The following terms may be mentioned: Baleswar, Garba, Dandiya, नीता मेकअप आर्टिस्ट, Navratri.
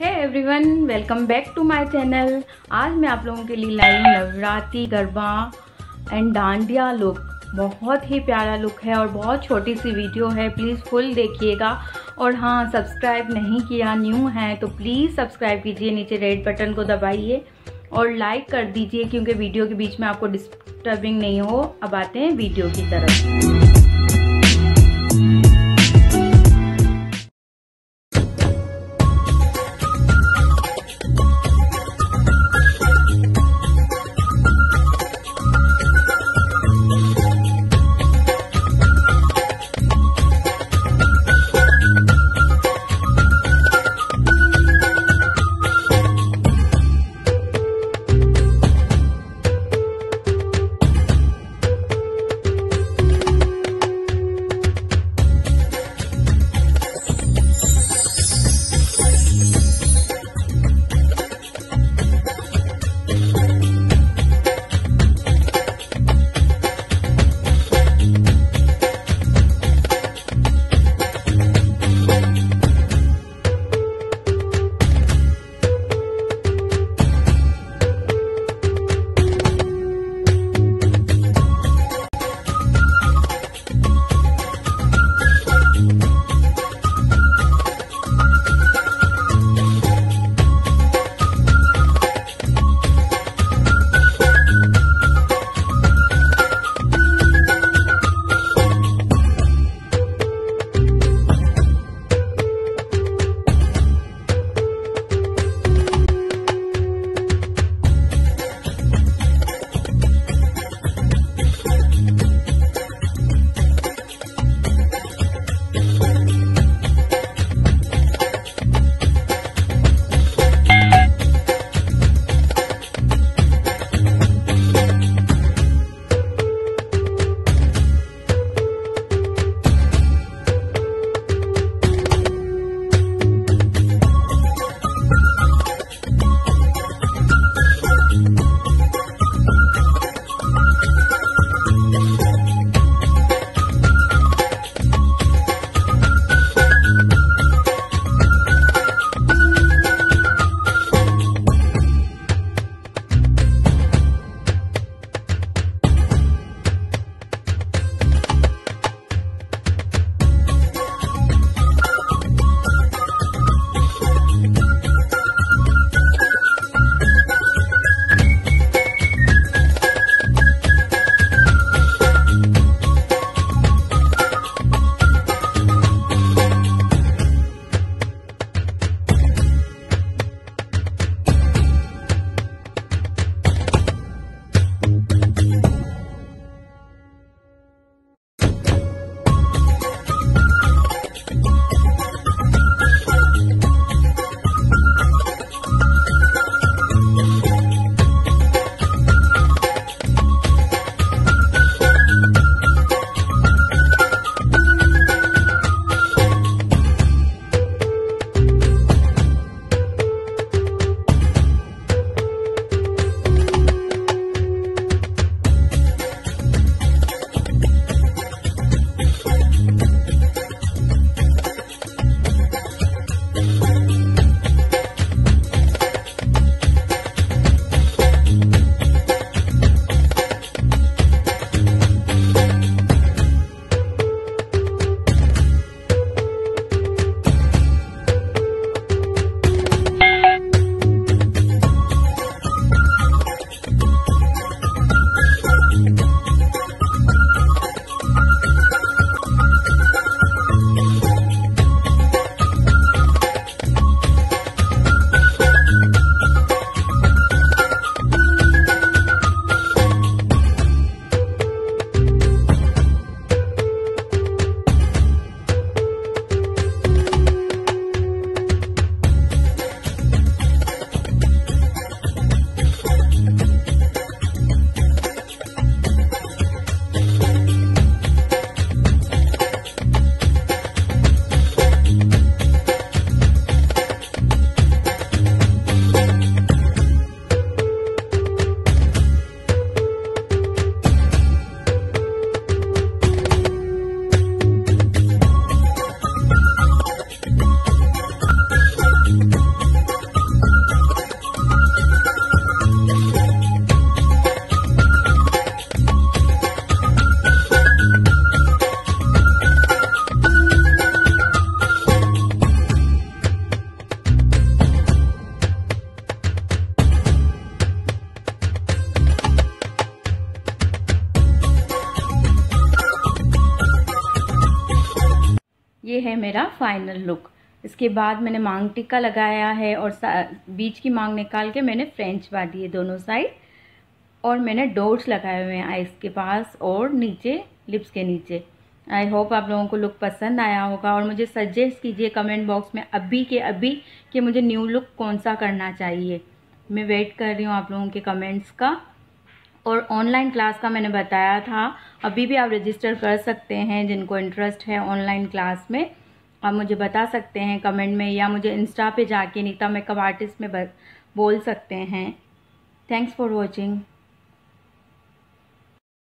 Hey everyone, welcome back to my channel. आज मैं आप लोगों के लिए लाई हूँ नवरात्रि गरबा एंड डांडिया लुक। बहुत ही प्यारा लुक है और बहुत छोटी सी वीडियो है, प्लीज़ फुल देखिएगा। और हाँ, सब्सक्राइब नहीं किया, न्यू है तो प्लीज़ सब्सक्राइब कीजिए, नीचे रेड बटन को दबाइए और लाइक कर दीजिए, क्योंकि वीडियो के बीच में आपको डिस्टर्बिंग नहीं हो। अब आते हैं वीडियो की तरफ। मेरा फाइनल लुक। इसके बाद मैंने मांग टिक्का लगाया है और बीच की मांग निकाल के मैंने फ्रेंच बांटी है दोनों साइड, और मैंने डॉट्स लगाए हुए हैं आइज़ के पास और नीचे लिप्स के नीचे। आई होप आप लोगों को लुक पसंद आया होगा और मुझे सजेस्ट कीजिए कमेंट बॉक्स में अभी कि मुझे न्यू लुक कौन सा करना चाहिए। मैं वेट कर रही हूँ आप लोगों के कमेंट्स का। और ऑनलाइन क्लास का मैंने बताया था, अभी भी आप रजिस्टर कर सकते हैं जिनको इंटरेस्ट है ऑनलाइन क्लास में। आप मुझे बता सकते हैं कमेंट में या मुझे इंस्टा पे जाके नीता मेकअप आर्टिस्ट में बोल सकते हैं। Thanks for watching.